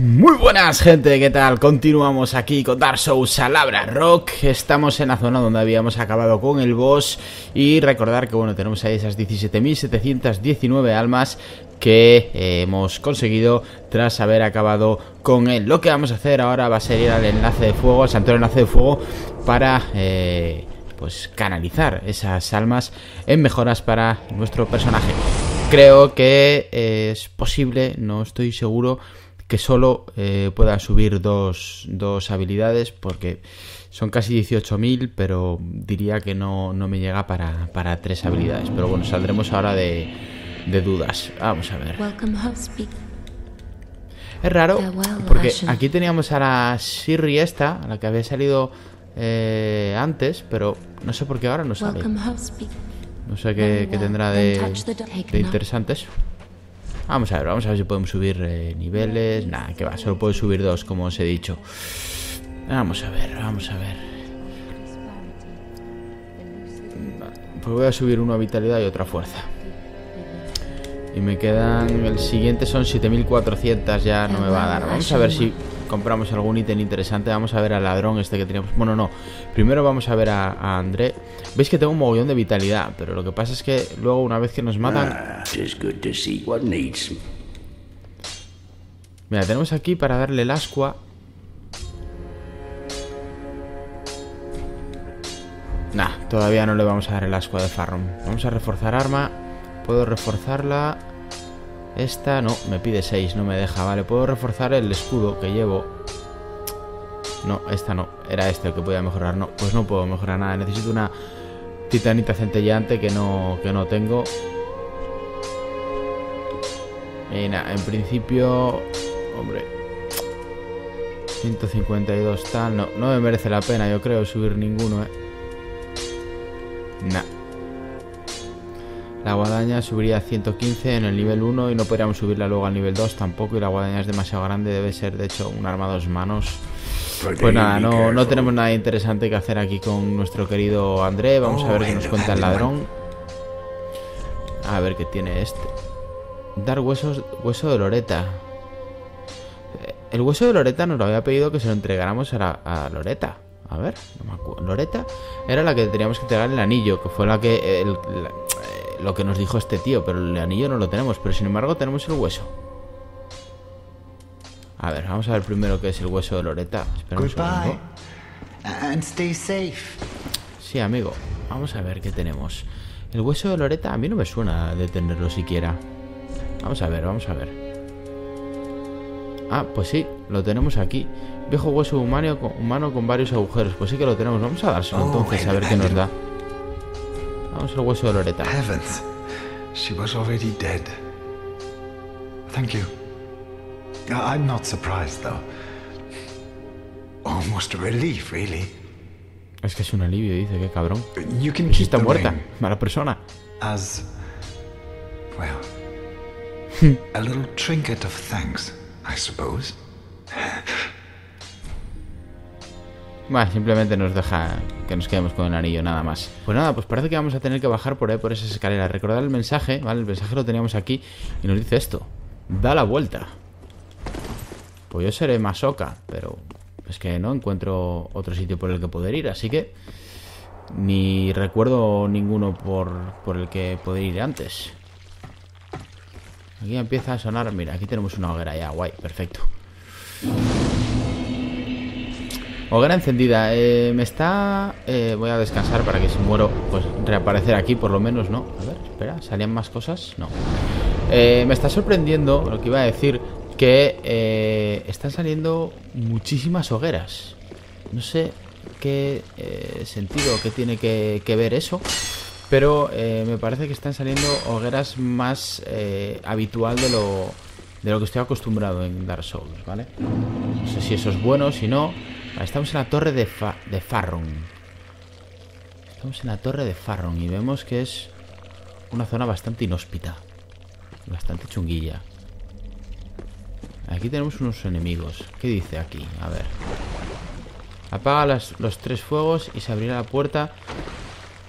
Muy buenas, gente, ¿qué tal? Continuamos aquí con Dark Souls Alabra Rock. Estamos en la zona donde habíamos acabado con el boss. Y recordar que, bueno, tenemos ahí esas 17.719 almas que hemos conseguido tras haber acabado con él. Lo que vamos a hacer ahora va a ser ir al enlace de fuego, al santuario enlace de fuego, para pues canalizar esas almas en mejoras para nuestro personaje. Creo que es posible, no estoy seguro, que solo pueda subir dos habilidades, porque son casi 18.000, pero diría que no me llega para tres habilidades. Pero bueno, saldremos ahora de dudas. Vamos a ver. Es raro, porque aquí teníamos a la Siri esta, a la que había salido antes, pero no sé por qué ahora no sale. No sé qué tendrá de interesantes. Vamos a ver si podemos subir niveles. Nada, que va, solo puedo subir dos, como os he dicho. Vamos a ver. Pues voy a subir una vitalidad y otra fuerza. Y me quedan... El siguiente son 7.400, ya no me va a dar. Vamos a ver si compramos algún ítem interesante. Vamos a ver al ladrón este que teníamos. Bueno, no. Primero vamos a ver a André. Veis que tengo un mogollón de vitalidad, pero lo que pasa es que luego, una vez que nos matan... Mira, tenemos aquí para darle el ascua. Nah, todavía no le vamos a dar el ascua de Farron. Vamos a reforzar arma. Puedo reforzarla. Esta no, me pide 6, no me deja. Vale, puedo reforzar el escudo que llevo. No, esta no. Era este el que podía mejorar. No, pues no puedo mejorar nada. Necesito una titanita centelleante que no tengo. Y nada, en principio... Hombre, 152 tal. No me merece la pena, yo creo, subir ninguno, Nah. La guadaña subiría a 115 en el nivel 1 y no podríamos subirla luego al nivel 2 tampoco. Y la guadaña es demasiado grande, debe ser de hecho un arma a dos manos. Pues nada, no tenemos nada interesante que hacer aquí con nuestro querido André. Vamos a ver qué nos cuenta el ladrón. A ver qué tiene este. Dar hueso de Loretta. El hueso de Loretta nos lo había pedido que se lo entregáramos a Loretta. A ver, no me acuerdo. Loretta era la que teníamos que entregar el anillo, que fue la que... lo que nos dijo este tío, pero el anillo no lo tenemos. Pero sin embargo tenemos el hueso. A ver, vamos a ver primero qué es el hueso de Loretta. Espera un segundo. Sí, amigo, vamos a ver qué tenemos. El hueso de Loretta a mí no me suena de tenerlo siquiera. Vamos a ver. Ah, pues sí, lo tenemos aquí. Viejo hueso humano con varios agujeros. Pues sí que lo tenemos, vamos a dárselo entonces. A ver qué nos da. Vamos al hueso de Loretta. Es que es un alivio, dice, qué cabrón. Si está muerta, mala persona. Bueno, simplemente nos deja que nos quedemos con el anillo, nada más. Pues nada, pues parece que vamos a tener que bajar por ahí, por esas escaleras. Recordad el mensaje, ¿vale? El mensaje lo teníamos aquí y nos dice esto. Da la vuelta. Pues yo seré masoca, pero es que no encuentro otro sitio por el que poder ir, así que... Ni recuerdo ninguno por el que poder ir antes. Aquí empieza a sonar... Mira, aquí tenemos una hoguera ya, guay, perfecto. Hoguera encendida, me está... voy a descansar para que si muero, pues reaparecer aquí por lo menos, ¿no? A ver, espera, ¿salían más cosas? No. Me está sorprendiendo, lo que iba a decir, que están saliendo muchísimas hogueras. No sé qué sentido que tiene que ver eso, pero me parece que están saliendo hogueras más habitual de lo que estoy acostumbrado en Dark Souls, ¿vale? No sé si eso es bueno, si no... Estamos en la torre de Farron. Estamos en la torre de Farron y vemos que es una zona bastante inhóspita. Bastante chunguilla. Aquí tenemos unos enemigos. ¿Qué dice aquí? A ver. Apaga los tres fuegos y se abrirá la puerta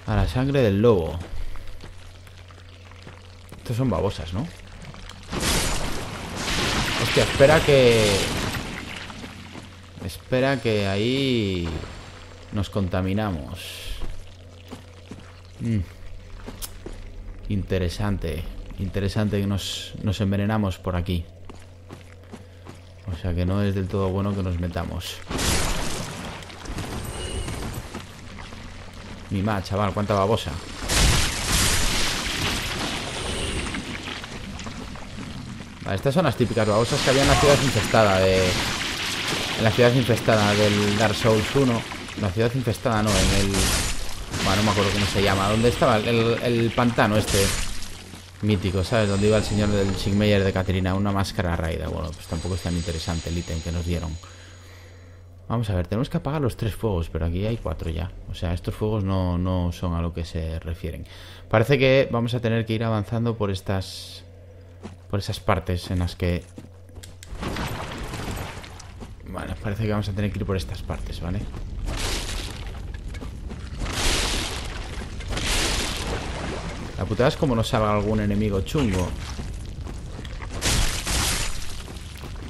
a la sangre del lobo. Estos son babosas, ¿no? Hostia, espera que... Espera, que ahí nos contaminamos. Interesante. Interesante que nos envenenamos por aquí. O sea que no es del todo bueno que nos metamos. Mi madre, chaval, cuánta babosa. Vale, estas son las típicas babosas que había en la ciudad infestada de... En la ciudad infestada del Dark Souls 1. La ciudad infestada no, en el... Bueno, no me acuerdo cómo se llama. ¿Dónde estaba? El pantano este mítico, ¿sabes? Donde iba el señor del Sigmeyer de Caterina. Una máscara raída. Bueno, pues tampoco es tan interesante el ítem que nos dieron. Vamos a ver, tenemos que apagar los 3 fuegos, pero aquí hay 4 ya. O sea, estos fuegos no son a lo que se refieren. Parece que vamos a tener que ir avanzando por estas... Por esas partes en las que... Vale, parece que vamos a tener que ir por estas partes, ¿vale? La putada es como nos salga algún enemigo chungo.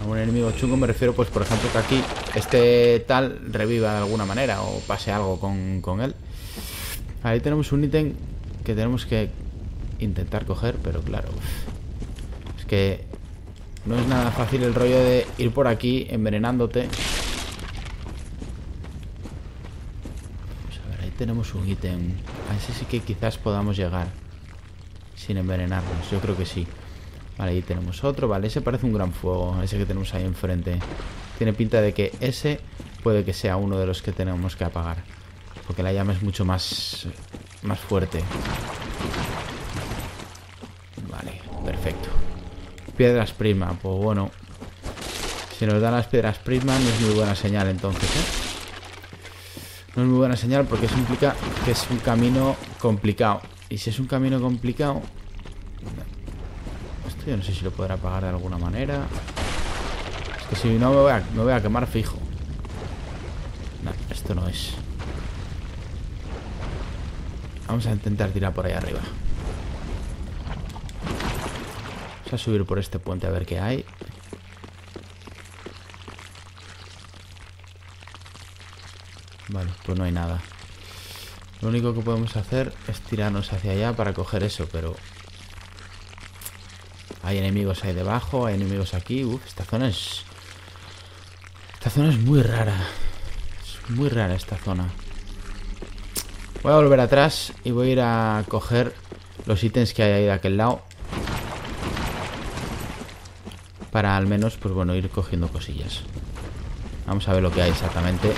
A un enemigo chungo me refiero, pues, por ejemplo, que aquí este tal reviva de alguna manera o pase algo con él. Ahí tenemos un ítem que tenemos que intentar coger, pero claro... Que no es nada fácil el rollo de ir por aquí envenenándote. Vamos a ver, ahí tenemos un ítem. A ese sí que quizás podamos llegar sin envenenarnos, yo creo que sí. Vale, ahí tenemos otro. Vale, ese parece un gran fuego, ese que tenemos ahí enfrente. Tiene pinta de que ese puede que sea uno de los que tenemos que apagar, porque la llama es mucho más fuerte. Vale, perfecto. Piedras prisma, pues bueno. Si nos dan las piedras prisma no es muy buena señal entonces, ¿eh? No es muy buena señal porque eso implica que es un camino complicado. Y si es un camino complicado... Esto yo no sé si lo podrá apagar de alguna manera. Es que si no me voy a quemar fijo. No, esto no es. Vamos a intentar tirar por ahí arriba. A subir por este puente a ver qué hay. Vale, pues no hay nada. Lo único que podemos hacer es tirarnos hacia allá para coger eso, pero... Hay enemigos ahí debajo, hay enemigos aquí. Uf, esta zona es... Esta zona es muy rara. Es muy rara esta zona. Voy a volver atrás y voy a ir a coger los ítems que hay ahí de aquel lado. Para al menos, pues bueno, ir cogiendo cosillas. Vamos a ver lo que hay exactamente.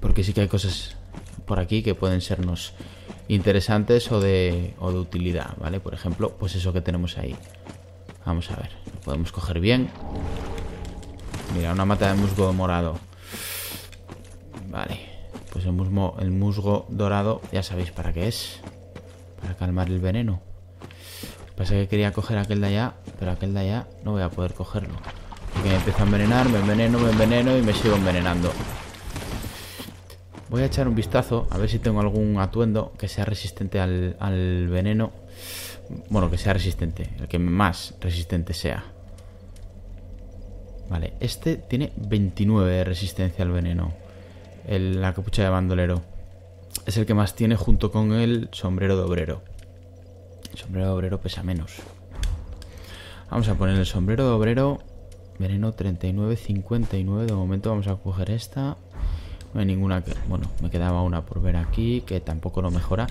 Porque sí que hay cosas por aquí que pueden sernos interesantes o de utilidad, ¿vale? Por ejemplo, pues eso que tenemos ahí. Vamos a ver, lo podemos coger bien. Mira, una mata de musgo morado. Vale, pues el musgo dorado ya sabéis para qué es. Para calmar el veneno. Pasa que quería coger aquel de allá, pero aquel de allá no voy a poder cogerlo. Porque me empiezo a envenenar, me enveneno y me sigo envenenando. Voy a echar un vistazo a ver si tengo algún atuendo que sea resistente al veneno. Bueno, que sea resistente, el que más resistente sea. Vale, este tiene 29 de resistencia al veneno. La capucha de bandolero. Es el que más tiene junto con el sombrero de obrero. El sombrero de obrero pesa menos. Vamos a poner el sombrero de obrero. Veneno 39, 59. De momento vamos a coger esta. No hay ninguna que... Bueno, me quedaba una por ver aquí, que tampoco lo mejora.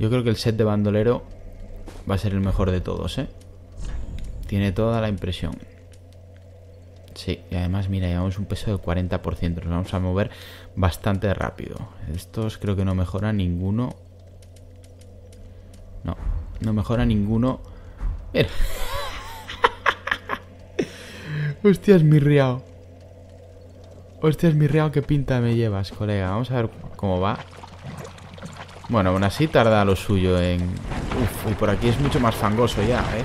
Yo creo que el set de bandolero va a ser el mejor de todos, ¿eh? Tiene toda la impresión. Sí, y además, mira, llevamos un peso de 40%. Nos vamos a mover bastante rápido. Estos creo que no mejora ninguno. No, no mejora ninguno. Mira. Hostias, mi riao. Hostias, mi riao, qué pinta me llevas, colega. Vamos a ver cómo va. Bueno, aún así tarda lo suyo en... Uf, y por aquí es mucho más fangoso ya, ¿eh?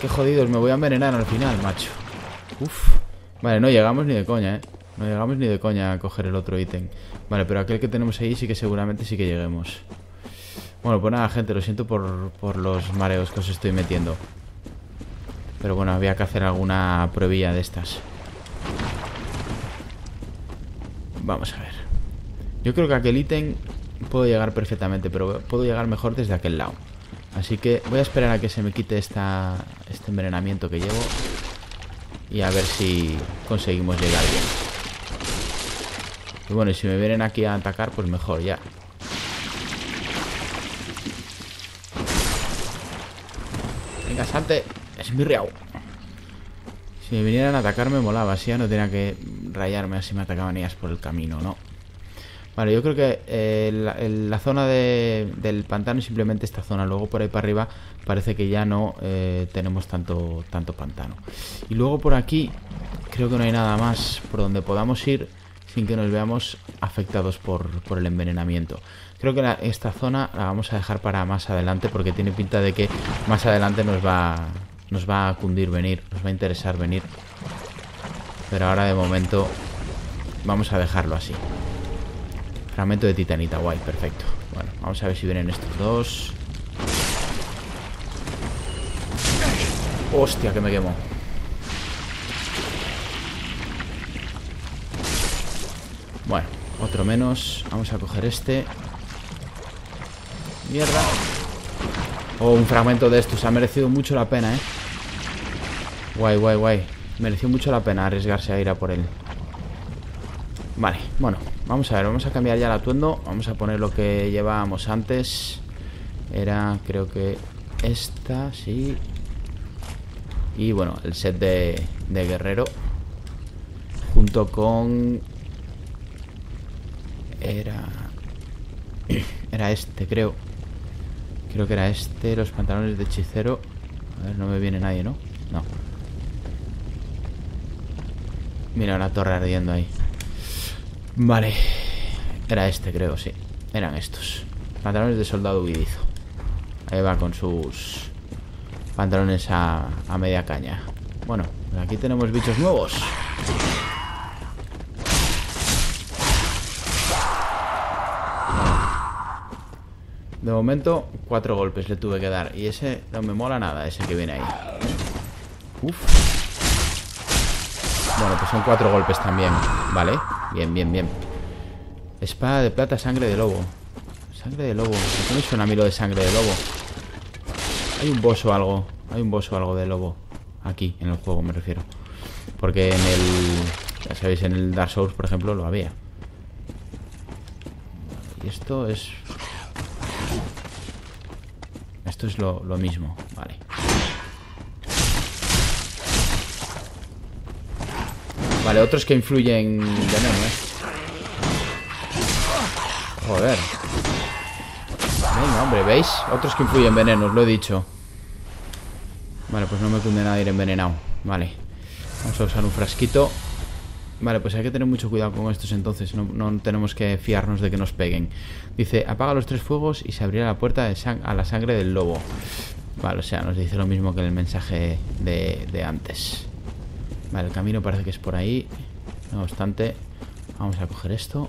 Qué jodidos, me voy a envenenar al final, macho. Uf. Vale, no llegamos ni de coña, ¿eh? No llegamos ni de coña a coger el otro ítem. Vale, pero aquel que tenemos ahí sí que seguramente sí que lleguemos. Bueno, pues nada, gente, lo siento por los mareos que os estoy metiendo. Pero bueno, había que hacer alguna pruebilla de estas. Vamos a ver. Yo creo que aquel ítem puedo llegar perfectamente, pero puedo llegar mejor desde aquel lado. Así que voy a esperar a que se me quite este envenenamiento que llevo. Y a ver si conseguimos llegar bien. Y bueno, si me vienen aquí a atacar, pues mejor ya. Venga, salte. Es mi riau. Si me vinieran a atacar me molaba. Así ya no tenía que rayarme. Así me atacaban ellas por el camino, ¿no? Vale, yo creo que la zona del pantano, simplemente esta zona. Luego por ahí para arriba parece que ya no tenemos tanto pantano. Y luego por aquí creo que no hay nada más por donde podamos ir sin que nos veamos afectados por el envenenamiento. Creo que esta zona la vamos a dejar para más adelante, porque tiene pinta de que más adelante nos va a cundir venir, nos va a interesar venir. Pero ahora de momento vamos a dejarlo así. Fragmento de titanita, guay, perfecto. Bueno, vamos a ver si vienen estos dos. Hostia, que me quemó. Bueno, otro menos. Vamos a coger este. Mierda. Oh, un fragmento de estos. Ha merecido mucho la pena, ¿eh? Guay, guay, guay. Mereció mucho la pena arriesgarse a ir a por él. Vale, bueno, vamos a ver, vamos a cambiar ya el atuendo. Vamos a poner lo que llevábamos antes. Era, creo que esta, sí. Y bueno, el set de guerrero. Junto con... Era este, creo. Creo que era este, los pantalones de hechicero. A ver, no me viene nadie, ¿no? No. Mira la torre ardiendo ahí. Vale, era este, creo, sí. Eran estos. Pantalones de soldado huidizo. Ahí va con sus pantalones a media caña. Bueno, aquí tenemos bichos nuevos. De momento, 4 golpes le tuve que dar. Y ese no me mola nada, ese que viene ahí. Uf. Bueno, pues son 4 golpes también. Vale. Bien, bien, bien. Espada de plata, sangre de lobo. Sangre de lobo. ¿Por qué me suena a mí lo de sangre de lobo? Hay un boss o algo. Hay un boss o algo de lobo. Aquí, en el juego me refiero. Porque en el... Ya sabéis, en el Dark Souls, por ejemplo, lo había. Y esto es... Esto es lo mismo. Vale. Vale, otros que influyen veneno, Joder. Venga, hombre, ¿veis? Otros que influyen veneno, os lo he dicho. Vale, pues no me cunde nada ir envenenado. Vale. Vamos a usar un frasquito. Vale, pues hay que tener mucho cuidado con estos entonces. No tenemos que fiarnos de que nos peguen. Dice, apaga los 3 fuegos y se abrirá la puerta a la sangre del lobo. Vale, o sea, nos dice lo mismo que en el mensaje de antes. Vale, el camino parece que es por ahí. No obstante, vamos a coger esto.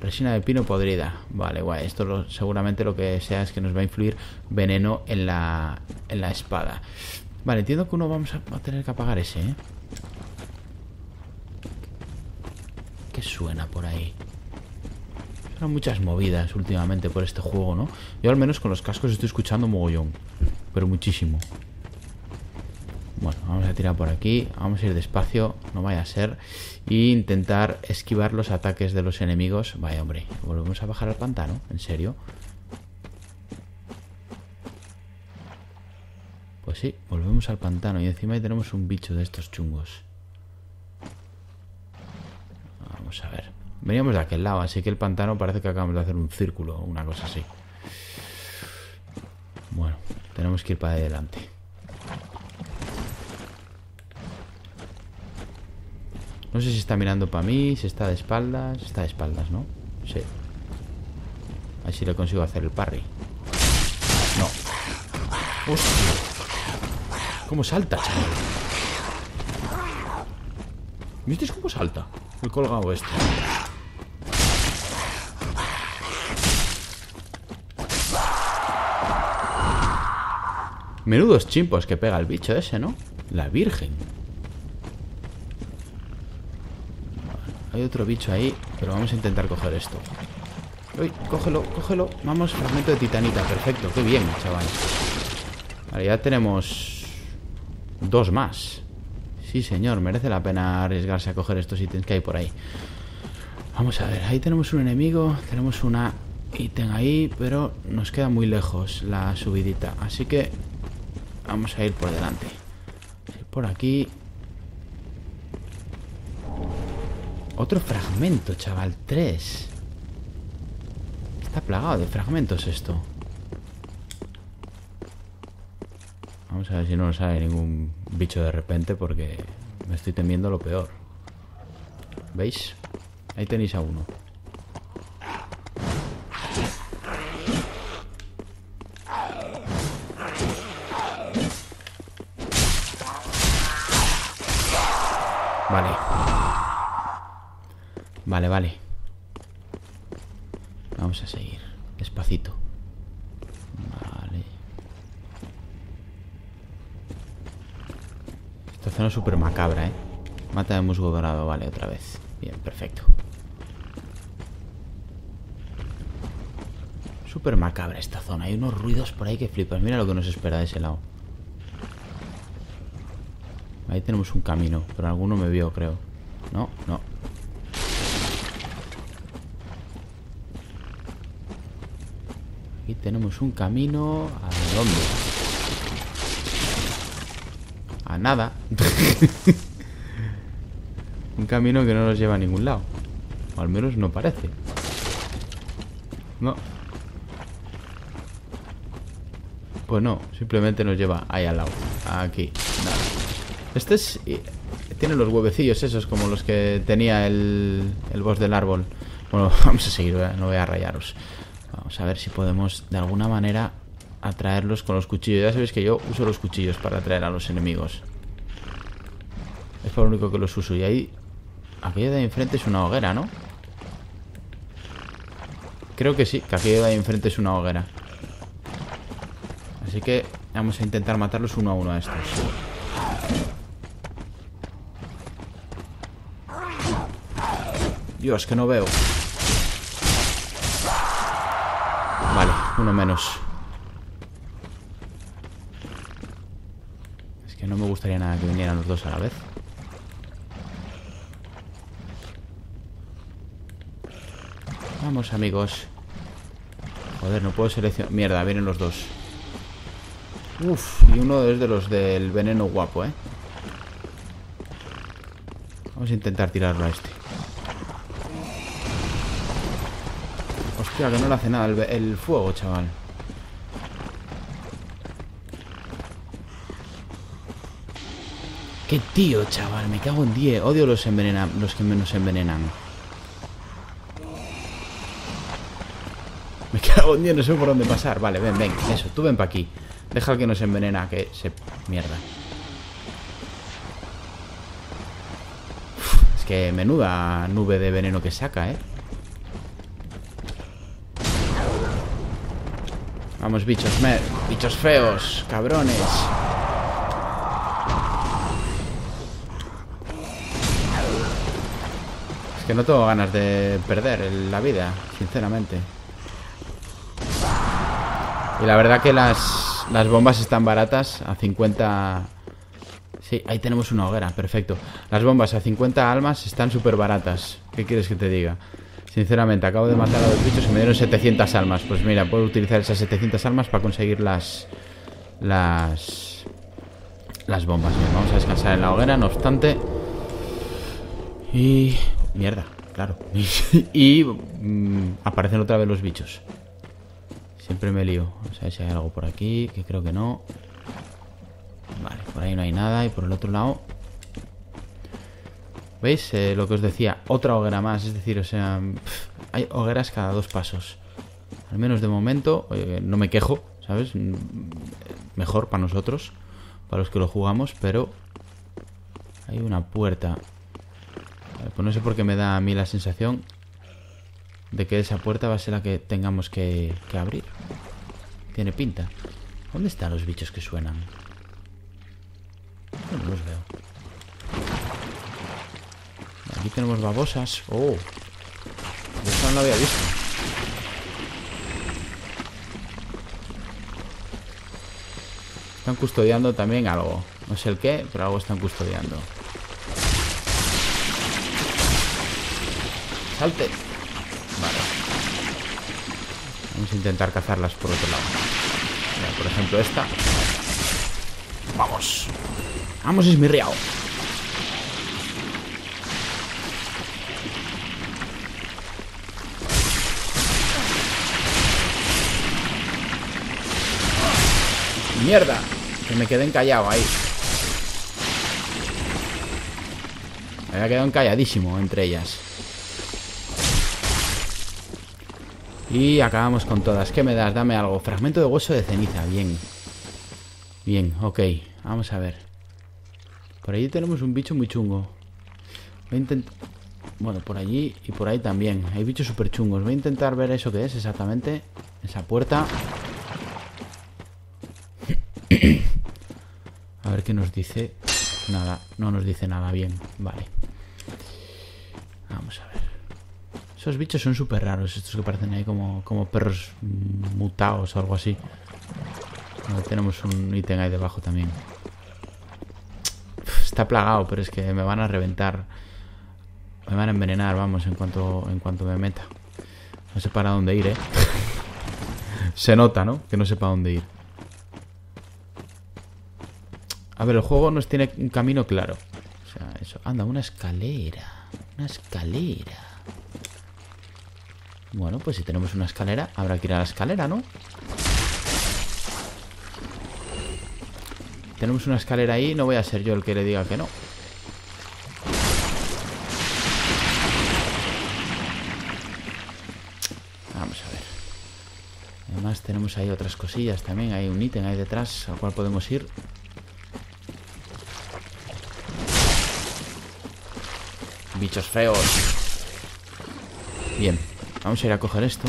Resina de pino podrida. Vale, guay. Esto seguramente lo que sea es que nos va a influir veneno en la espada. Vale, entiendo que uno vamos a tener que apagar ese, ¿eh? ¿Qué suena por ahí? Son muchas movidas últimamente por este juego, ¿no? Yo al menos con los cascos estoy escuchando mogollón. Pero muchísimo. Bueno, vamos a tirar por aquí. Vamos a ir despacio, no vaya a ser. E intentar esquivar los ataques de los enemigos. Vaya, hombre, volvemos a bajar al pantano. ¿En serio? Pues sí, volvemos al pantano. Y encima ahí tenemos un bicho de estos chungos. Vamos a ver. Veníamos de aquel lado, así que el pantano parece que acabamos de hacer un círculo o una cosa así. Bueno, tenemos que ir para adelante. No sé si está mirando para mí, si está de espaldas. Está de espaldas, ¿no? Sí. A ver si le consigo hacer el parry. No. ¡Hostia! ¿Cómo salta, chaval? ¿Visteis cómo salta? El colgado este. Menudos chimpos que pega el bicho ese, ¿no? La virgen. Hay otro bicho ahí, pero vamos a intentar coger esto. Uy, cógelo, cógelo. Vamos, fragmento de titanita, perfecto. Qué bien, chaval. Vale, ya tenemos dos más. Sí, señor, merece la pena arriesgarse a coger estos ítems que hay por ahí. Vamos a ver, ahí tenemos un enemigo. Tenemos una ítem ahí, pero nos queda muy lejos la subidita, así que vamos a ir por delante. Por aquí. Otro fragmento, chaval, 3. Está plagado de fragmentos esto. Vamos a ver si no nos sale ningún bicho de repente, porque me estoy temiendo lo peor. ¿Veis? Ahí tenéis a uno. Vale. Vale, vale. Vamos a seguir. Despacito. Vale. Esta zona es súper macabra, ¿eh? Mata de musgo dorado, vale, otra vez. Bien, perfecto. Súper macabra esta zona. Hay unos ruidos por ahí que flipas. Mira lo que nos espera de ese lado. Ahí tenemos un camino, pero alguno me vio, creo. No, no. Aquí tenemos un camino. ¿A dónde? A nada. Un camino que no nos lleva a ningún lado. O al menos no parece. No. Pues no, simplemente nos lleva ahí al lado. Aquí, nada. Este es... tiene los huevecillos esos como los que tenía el boss del árbol. Bueno, vamos a seguir, ¿eh? No voy a rayaros. Vamos a ver si podemos de alguna manera atraerlos con los cuchillos. Ya sabéis que yo uso los cuchillos para atraer a los enemigos. Es por lo único que los uso. Y ahí... aquello de ahí enfrente es una hoguera, ¿no? Creo que sí, que aquello de ahí enfrente es una hoguera. Así que vamos a intentar matarlos uno a uno a estos. Dios, que no veo. Vale, uno menos. Es que no me gustaría nada que vinieran los dos a la vez. Vamos, amigos. Joder, no puedo seleccionar. Mierda, vienen los dos. Uf, y uno es de los del veneno guapo, ¿eh? Vamos a intentar tirarlo a este. Hostia, que no le hace nada el fuego, chaval. Qué tío, chaval, me cago en 10. Odio los que menos envenenan. Me cago en 10, no sé por dónde pasar. Vale, ven, ven, eso, tú ven para aquí. Deja que nos envenena, que se... mierda. Es que menuda nube de veneno que saca, ¿eh? Vamos, bichos feos, cabrones. Es que no tengo ganas de perder la vida, sinceramente. Y la verdad que las bombas están baratas, a 50... Sí, ahí tenemos una hoguera, perfecto. Las bombas a 50 almas están súper baratas. ¿Qué quieres que te diga? Sinceramente, acabo de matar a dos bichos y me dieron 700 almas. Pues mira, puedo utilizar esas 700 almas para conseguir las bombas. Vamos a descansar en la hoguera, no obstante. Y... mierda, claro. Y aparecen otra vez los bichos. Siempre me lío. Vamos a ver si hay algo por aquí, que creo que no. Vale, por ahí no hay nada. Y por el otro lado... ¿Veis? Lo que os decía, otra hoguera más. Es decir, o sea, hay hogueras cada dos pasos. Al menos de momento, no me quejo, ¿sabes? Mejor para nosotros, para los que lo jugamos, pero... hay una puerta. Vale, pues no sé por qué me da a mí la sensación de que esa puerta va a ser la que tengamos que abrir. Tiene pinta. ¿Dónde están los bichos que suenan? Yo no los veo. Aquí tenemos babosas. Oh, esta no la había visto. Están custodiando también algo. No sé el qué, pero algo están custodiando. ¡Salte! Vale. Vamos a intentar cazarlas por otro lado. Mira, por ejemplo, esta. ¡Vamos! ¡Vamos, esmirriao! ¡Mierda! Que me quedé encallado ahí. Me había quedado encalladísimo entre ellas. Y acabamos con todas. ¿Qué me das? Dame algo. Fragmento de hueso de ceniza. Bien. Bien, ok. Vamos a ver. Por allí tenemos un bicho muy chungo. Voy a intentar... Bueno, por allí y por ahí también. Hay bichos súper chungos. Voy a intentar ver eso que es exactamente. Esa puerta. A ver qué nos dice. Nada, no nos dice nada. Bien, vale. Vamos a ver. Esos bichos son súper raros. Estos que parecen ahí como perros mutados o algo así. Bueno, tenemos un ítem ahí debajo también. Está plagado, pero es que me van a reventar. Me van a envenenar, vamos, en cuanto me meta. No sé para dónde ir, ¿eh? Se nota, ¿no? Que no sé para dónde ir. A ver, el juego nos tiene un camino claro. O sea, eso. Anda, una escalera. Una escalera. Bueno, pues si tenemos una escalera, habrá que ir a la escalera, ¿no? Tenemos una escalera ahí, no voy a ser yo el que le diga que no. Vamos a ver. Además tenemos ahí otras cosillas también. Hay un ítem ahí detrás al cual podemos ir. Bichos feos. Bien, vamos a ir a coger esto.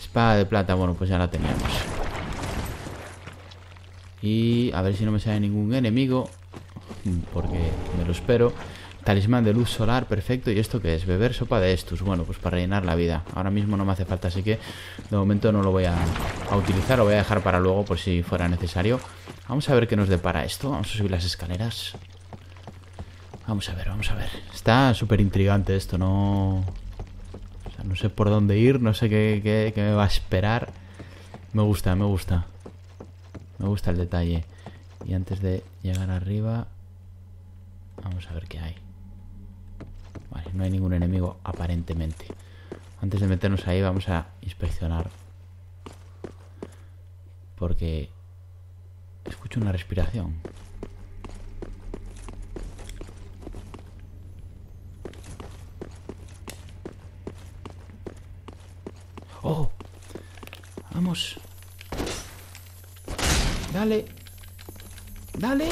Espada de plata, bueno, pues ya la teníamos. Y a ver si no me sale ningún enemigo, porque me lo espero. Talismán de luz solar, perfecto. ¿Y esto qué es? Beber sopa de estos. Bueno, pues para rellenar la vida. Ahora mismo no me hace falta, así que de momento no lo voy a utilizar. Lo voy a dejar para luego por si fuera necesario. Vamos a ver qué nos depara esto. Vamos a subir las escaleras. Vamos a ver, vamos a ver. Está súper intrigante esto, no... O sea, no sé por dónde ir, no sé qué me va a esperar. Me gusta, me gusta. Me gusta el detalle. Y antes de llegar arriba... Vamos a ver qué hay. Vale, no hay ningún enemigo aparentemente. Antes de meternos ahí vamos a inspeccionar. Porque... Escucho una respiración. ¡Oh! ¡Vamos! ¡Dale! ¡Dale!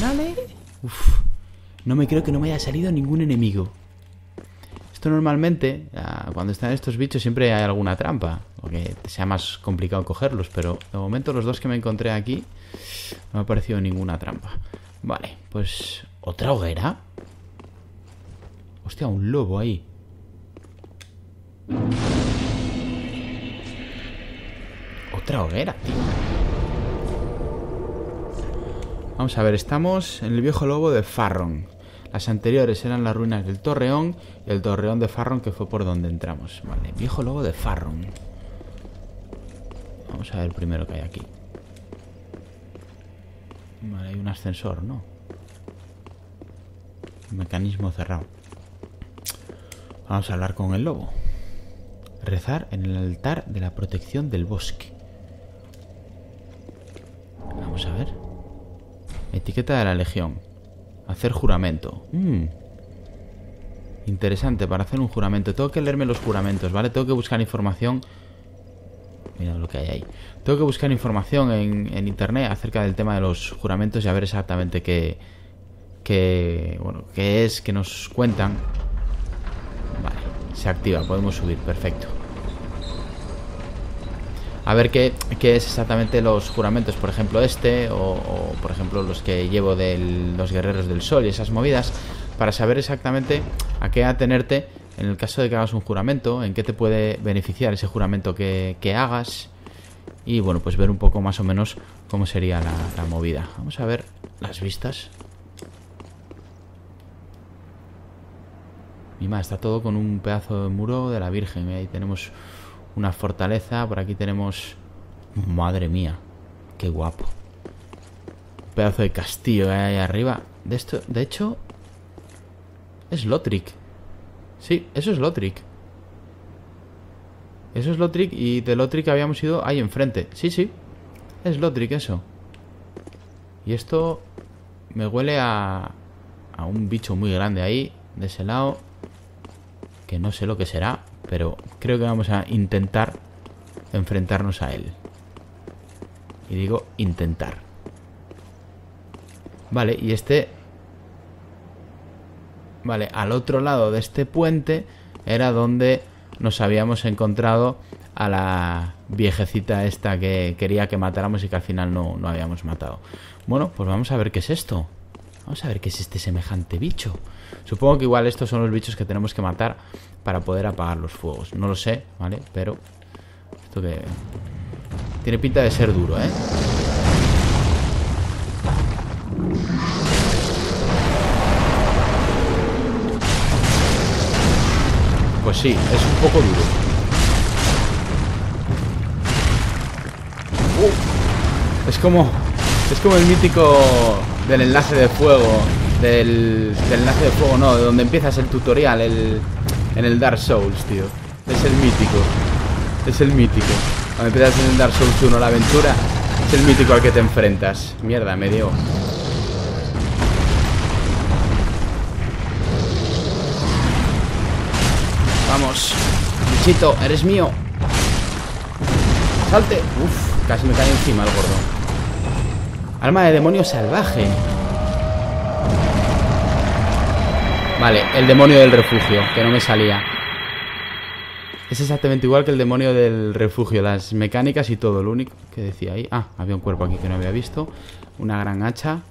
¡Dale! ¡Uf! No me creo que no me haya salido ningún enemigo. Esto normalmente, cuando están estos bichos, siempre hay alguna trampa. Porque sea más complicado cogerlos, pero de momento los dos que me encontré aquí no me ha parecido ninguna trampa. Vale, pues... ¿Otra hoguera? Hostia, un lobo ahí. Otra hoguera, tío. Vamos a ver, estamos en el viejo lobo de Farron. Las anteriores eran las ruinas del torreón y el torreón de Farron, que fue por donde entramos. Vale, viejo lobo de Farron. Vamos a ver primero qué hay aquí. Vale, hay un ascensor, ¿no? Un mecanismo cerrado. Vamos a hablar con el lobo. Rezar en el altar de la protección del bosque. Vamos a ver. Etiqueta de la legión. Hacer juramento. Interesante, para hacer un juramento. Tengo que leerme los juramentos, ¿vale? Tengo que buscar información. Mira lo que hay ahí. Tengo que buscar información en internet acerca del tema de los juramentos y a ver exactamente qué es que nos cuentan. Se activa, podemos subir, perfecto. a ver qué es exactamente los juramentos, por ejemplo este, o por ejemplo los que llevo de los guerreros del sol y esas movidas, para saber exactamente a qué atenerte en el caso de que hagas un juramento, en qué te puede beneficiar ese juramento que hagas. Y bueno, pues ver un poco más o menos cómo sería la movida. Vamos a ver las vistas. Y más, está todo con un pedazo de muro de la Virgen. Ahí tenemos una fortaleza. Por aquí tenemos... Madre mía, qué guapo. Un pedazo de castillo ahí arriba. De esto, de hecho, es Lothric. Sí, eso es Lothric. Eso es Lothric, y de Lothric habíamos ido ahí enfrente. Sí, sí, es Lothric eso. Y esto me huele a un bicho muy grande ahí, de ese lado, que no sé lo que será, pero creo que vamos a intentar enfrentarnos a él. Y digo intentar. Vale, y este... Vale, al otro lado de este puente era donde nos habíamos encontrado a la viejecita esta que quería que matáramos y que al final no habíamos matado. Bueno, pues vamos a ver qué es esto. Vamos a ver qué es este semejante bicho. Supongo que igual estos son los bichos que tenemos que matar para poder apagar los fuegos. No lo sé, ¿vale? Pero esto que... tiene pinta de ser duro, ¿eh? Pues sí, es un poco duro. Es como el mítico del enlace de fuego. Del enlace de fuego, no, de donde empiezas el tutorial en el Dark Souls, tío. Es el mítico. Es el mítico. Cuando empiezas en el Dark Souls 1 la aventura, es el mítico al que te enfrentas. Mierda, me dio. Vamos, bichito, eres mío. Salte. Uf, casi me cae encima el gordo. Alma de demonio salvaje. Vale, el demonio del refugio, que no me salía. Es exactamente igual que el demonio del refugio, las mecánicas y todo. Lo único que decía ahí... Ah, había un cuerpo aquí que no había visto. Una gran hacha.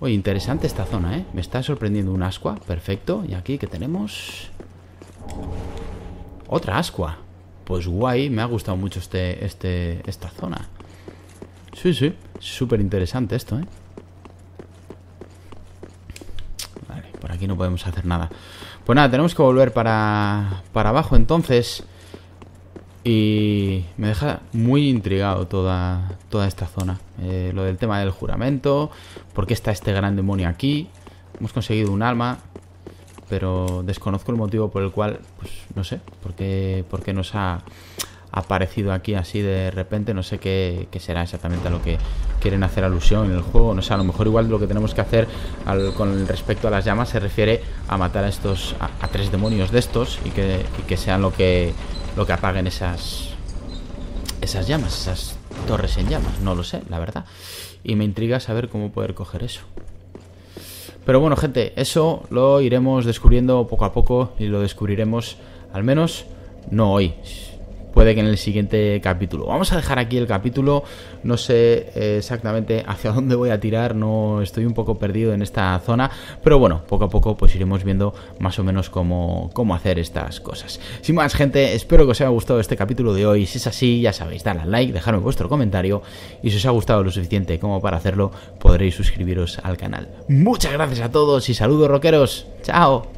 Oye, interesante esta zona, ¿eh? Me está sorprendiendo un ascua, perfecto. Y aquí, ¿qué tenemos? Otra ascua. Pues guay, me ha gustado mucho esta zona. Sí, sí, súper interesante esto, ¿eh? Vale, por aquí no podemos hacer nada. Pues nada, tenemos que volver para abajo entonces. Y me deja muy intrigado toda esta zona. Lo del tema del juramento. ¿Por qué está este gran demonio aquí? Hemos conseguido un alma, pero desconozco el motivo por el cual, pues no sé, por qué nos ha aparecido aquí así de repente. No sé qué será exactamente a lo que quieren hacer alusión en el juego. No sé, a lo mejor igual lo que tenemos que hacer con respecto a las llamas se refiere a matar a estos, a tres demonios de estos, y que sean lo que apaguen esas llamas, esas torres en llamas. No lo sé, la verdad. Y me intriga saber cómo poder coger eso. Pero bueno, gente, eso lo iremos descubriendo poco a poco, y lo descubriremos, al menos, no hoy. Puede que en el siguiente capítulo. Vamos a dejar aquí el capítulo. No sé exactamente hacia dónde voy a tirar. No, estoy un poco perdido en esta zona. Pero bueno, poco a poco pues iremos viendo más o menos cómo hacer estas cosas. Sin más, gente, espero que os haya gustado este capítulo de hoy. Si es así, ya sabéis, dadle al like, dejadme vuestro comentario. Y si os ha gustado lo suficiente como para hacerlo, podréis suscribiros al canal. Muchas gracias a todos y saludos, rockeros. Chao.